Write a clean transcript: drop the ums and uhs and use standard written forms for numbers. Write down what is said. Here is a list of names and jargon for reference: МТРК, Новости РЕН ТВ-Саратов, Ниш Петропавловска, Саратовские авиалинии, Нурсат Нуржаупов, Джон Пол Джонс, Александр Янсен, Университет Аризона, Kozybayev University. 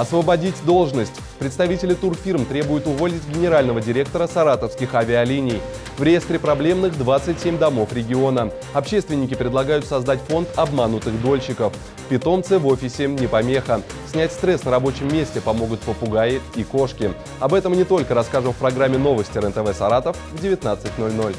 Освободить должность. Представители турфирм требуют уволить генерального директора Саратовских авиалиний. В реестре проблемных 27 домов региона. Общественники предлагают создать фонд обманутых дольщиков. Питомцы в офисе не помеха. Снять стресс на рабочем месте помогут попугаи и кошки. Об этом не только расскажу в программе «Новости РЕН ТВ-Саратов» в 19:00.